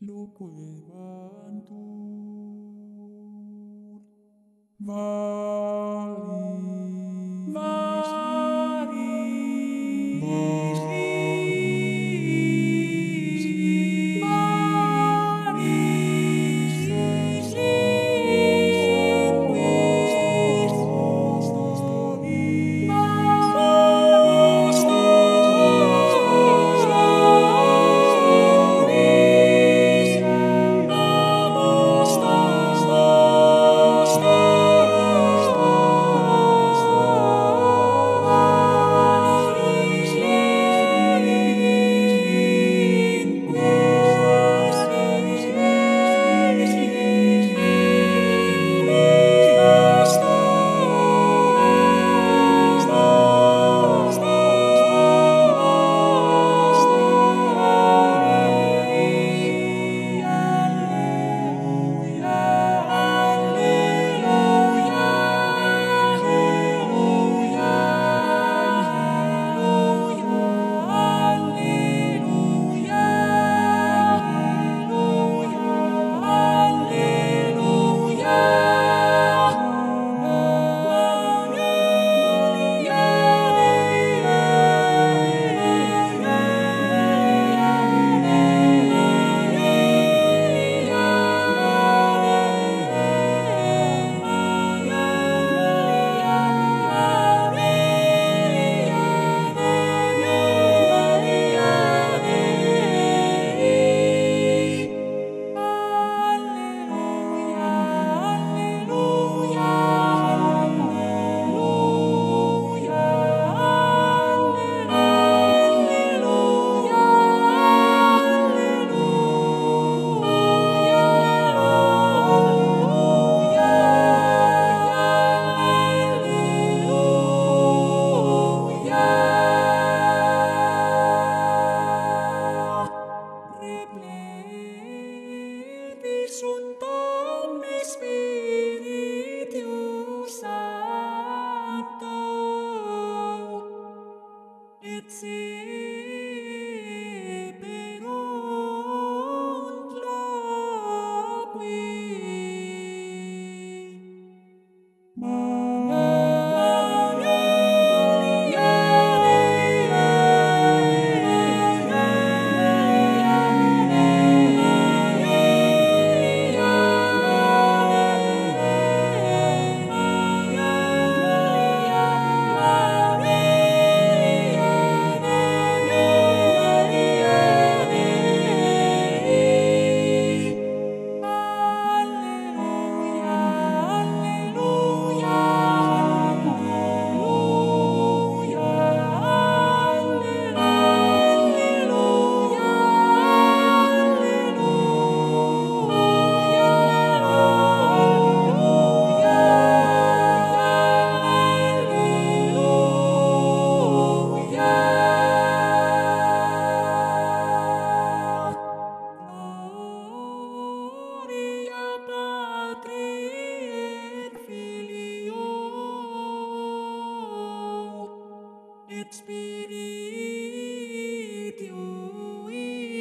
Loquebantur, Sunt mi Spiritu Sancto, et seperunt loqui. Spiritu